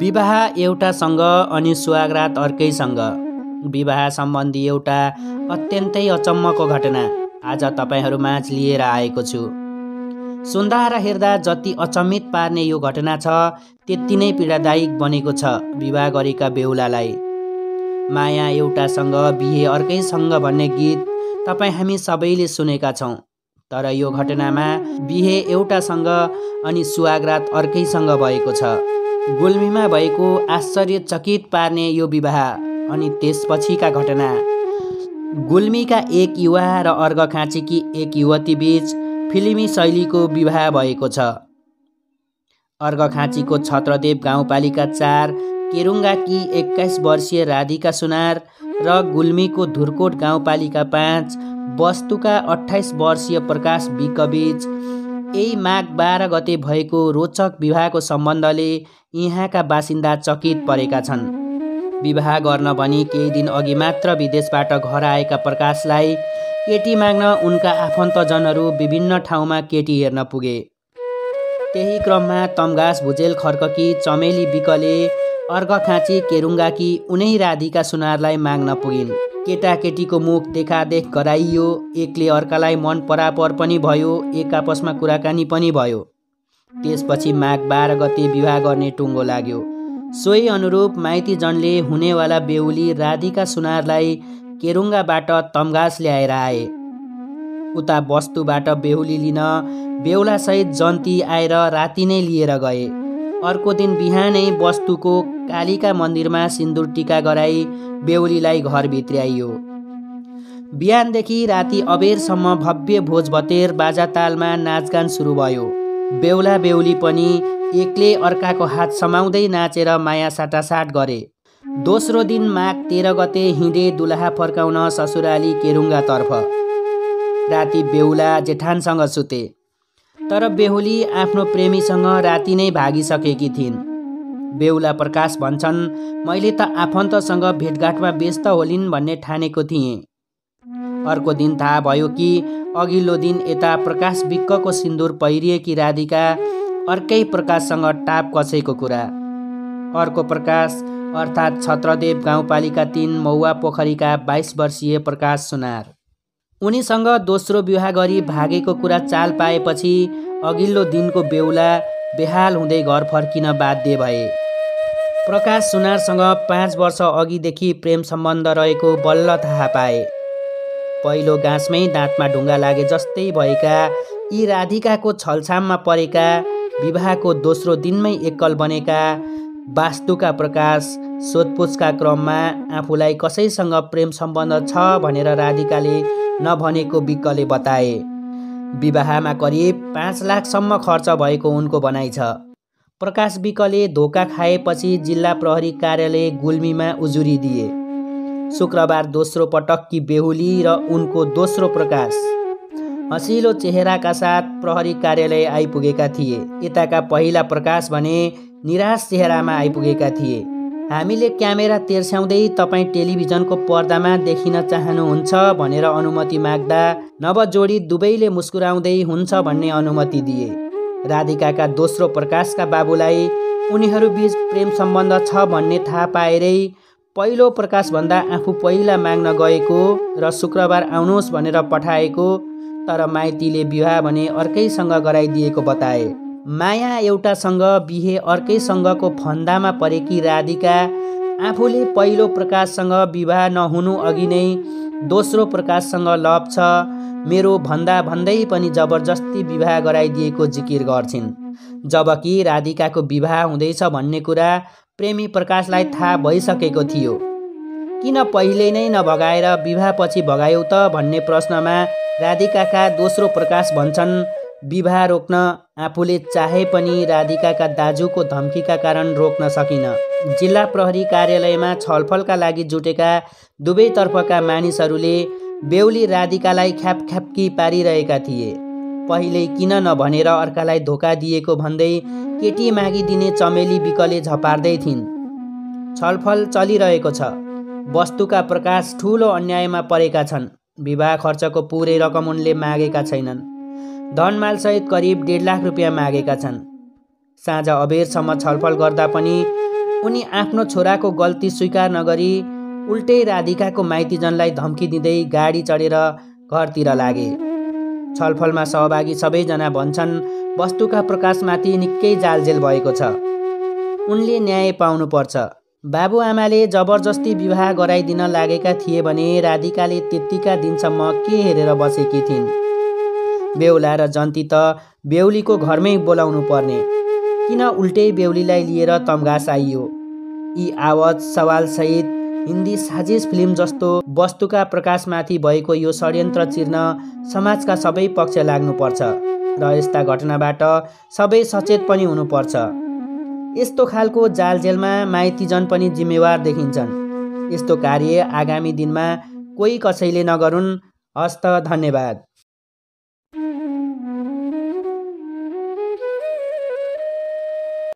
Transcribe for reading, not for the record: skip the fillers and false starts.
विवाह एउटासँग अनि सुहागरात अर्कैसँग, विवाह सम्बन्धी एउटा अत्यन्तै अचम्मको घटना आज तपाईहरुमाझ लिएर आएको छु। सुन्दा र हेर्दा जति अचम्मित पार्ने यो घटना छ त्यति नै पीडादायक बनेको छ विवाह गरेका बेहुलालाई। माया एउटासँग बिहे अर्कैसँग भन्ने गीत तपाई हामी सबैले सुनेका छौं, तर यो घटनामा बिहे एउटासँग अनि सुहागरात अर्कैसँग भएको छ। गुल्मीमा भएको आश्चर्यचकित पार्ने यो विवाह अनि त्यसपछिका घटना। गुल्मीका एक युवा र अर्घखाँचीकी एक युवती बीच फिल्मी शैलीको विवाह भएको छ। अर्घखाँचीको छत्रदेव गाउँपालिका 4 केरुङ्गाकी 21 वर्षीय राधिका सुनार र गुल्मीको धुरकोट गाउँपालिका 5 वस्तुका 28 वर्षीय प्रकाश बिक बीच यही माघ 12 गते भएको रोचक विवाहको सम्बन्धले यहाँका बासिन्दा चकित परेका छन्। विवाह गर्न भनी केही दिन अघि मात्र विदेशबाट घर आएका प्रकाशलाई केटी माग्न उनका आफन्तजनहरू विभिन्न ठाउँमा केटी हेर्न पुगे। त्यही क्रममा तमगास भुजेल खर्ककी चमेली बिकले अर्गखाँची केरुङ्गाकी उनै राधिका सुनारलाई माग्न पुगिन्। केटाकेटीको मुख देखादेख गराइयो, एकले अर्कालाई मन परापर पनि भयो, एक आपसमा कुराकानी पनि भयो। त्यसपछि माघ 12 गते विवाह गर्ने टुङ्गो लाग्यो। सोही अनुरूप माइतीजनले हुनेवाला बेहुली राधिका सुनारलाई केरुङ्गाबाट तमगास ल्याएर आए। उता वस्तुबाट बेहुली लिन बेहुलासहित जन्ती आएर राति नै लिएर गए। अर्को दिन बिहानै वस्तुको कालिका मन्दिरमा सिन्दुर टीका गराई बेहुलीलाई घर भित्र्याइयो। बिहानदेखि राति अबेरसम्म भव्य भोज भतेर बाजा तालमा नाचगान सुरु भयो। बेहुला बेहुली पनि एकले अर्काको हात समाउँदै नाचेर माया साटासाट गरे। दोस्रो दिन माघ 13 गते हिँडे दुलहा फर्काउन ससुराली केरुङ्गातर्फ। राति बेहुला जेठानसँग सुते, तर बेहुली आफ्नो प्रेमीसँग राति नै भागिसकेकी थिइन्। बेहुला प्रकाश भन्छन्, मैले त आफन्तसँग भेटघाटमा व्यस्त होलिन् भन्ने ठानेको थिएँ। अर्को दिन थाहा भयो कि अघिल्लो दिन यता प्रकाश बिक्कको सिन्दूर पहिरिएकी राधिका अर्कै प्रकाशसँग टाप कसेको कुरा। अर्को प्रकाश अर्थात् छत्रदेव गाउँपालिका 3 मौवा पोखरीका 22 वर्षीय प्रकाश सुनार, उनीसँग दोस्रो विवाह गरी भागेको कुरा चाल पाएपछि अघिल्लो दिनको बेहुला बेहाल हुँदै घर फर्किन बाध्य भए। प्रकाश सुनारसँग 5 वर्ष अघिदेखि प्रेम सम्बन्ध रहेको बल्ल थाहा पाए। पहिलो गाँसमै दाँतमा ढुङ्गा लागे जस्तै भएका यी राधिकाको छलछाममा परेका, विवाहको दोस्रो दिनमै एकल बनेका वास्तुका प्रकाश सोधपुछका क्रममा आफूलाई कसैसँग प्रेम सम्बन्ध छ भनेर राधिकाले नभनेको बिकले बताए। विवाहमा करिब 5 लाखसम्म खर्च भएको उनको भनाइ छ। प्रकाश बिकले धोका खाएपछि जिल्ला प्रहरी कार्यालय गुल्मीमा उजुरी दिए। शुक्रबार दोस्रो पटक कि बेहुली र उनको दोस्रो प्रकाश हँसिलो चेहराका साथ प्रहरी कार्यालय आइपुगेका थिए। यताका पहिला प्रकाश भने निराश चेहरामा आइपुगेका थिए। हामीले क्यामेरा तेर्स्याउँदै तपाईँ टेलिभिजनको पर्दामा देखिन चाहनुहुन्छ भनेर अनुमति माग्दा नवजोडी दुवैले मुस्कुराउँदै हुन्छ भन्ने अनुमति दिए। राधिकाका दोस्रो प्रकाशका बाबुलाई उनीहरूबीच प्रेम सम्बन्ध छ भन्ने थाहा पाएरै पहिलो प्रकाशभन्दा आफू पहिला माग्न गएको र शुक्रबार आउनुहोस् भनेर पठाएको, तर माइतीले विवाह भने अर्कैसँग गराइदिएको बताए। माया एउटासँग बिहे अर्कैसँगको फन्दामा परेकी राधिका आफूले पहिलो प्रकाशसँग विवाह नहुनु अघि नै दोस्रो प्रकाशसँग लभ छ मेरो भन्दा भन्दै पनि जबरजस्ती विवाह गराइदिएको जिकिर गर्छिन्। जबकि राधिकाको विवाह हुँदैछ भन्ने कुरा प्रेमी प्रकाशलाई थाहा भइसकेको थियो। किन पहिले नै नभगाएर विवाहपछि भगायौ त भन्ने प्रश्नमा राधिकाका दोस्रो प्रकाश भन्छन्, विवाह रोक्न आफूले चाहे पनि राधिकाका दाजुको धम्कीका कारण रोक्न सकिन। जिल्ला प्रहरी कार्यालयमा छलफलका लागि जुटेका दुवैतर्फका मानिसहरूले बेहुली राधिकालाई ख्यापख्यापकी पारिरहेका थिए। पहिल्यै किन नभनेर अर्कालाई धोका दिएको भन्दै केटी मागिदिने चमेली बिकले झपार्दै थिइन्। छलफल चलिरहेको छ। वस्तुका प्रकाश ठूलो अन्यायमा परेका छन्। विवाह खर्चको पुरै रकम उनले मागेका छैनन्। धनमाल सहित करिब 1.5 लाख रुपियाँ मागेका छन्। साँझ अबेरसम्म छलफल गर्दा पनि उनी आफ्नो छोराको गल्ती स्वीकार नगरी उल्टै राधिकाको माइतीजनलाई धम्की दिँदै गाडी चढेर घरतिर लागे। छलफलमा सहभागी सबैजना भन्छन् वस्तुका प्रकाशमाथि निकै जालजेल भएको छ, उनले न्याय पाउनुपर्छ। बाबुआमाले जबरजस्ती विवाह गराइदिन लागेका थिए भने राधिकाले त्यतिका दिनसम्म के हेरेर बसेकी थिइन्। बेहुला र जन्ती त बेहुलीको घरमै बोलाउनु पर्ने, किन उल्टै बेहुलीलाई लिएर तमगास आइयो। यी आवाज सवालसहित हिन्दी साजिश फिल्म जस्तो वस्तुका प्रकाशमाथि भएको यो षड्यन्त्र चिर्न समाजका सबै पक्ष लाग्नुपर्छ र यस्ता घटनाबाट सबै सचेत पनि हुनुपर्छ। यस्तो खालको जालजेलमा माइतीजन पनि जिम्मेवार देखिन्छन्। यस्तो कार्य आगामी दिनमा कोही कसैले नगरुन्। हस्त धन्यवाद।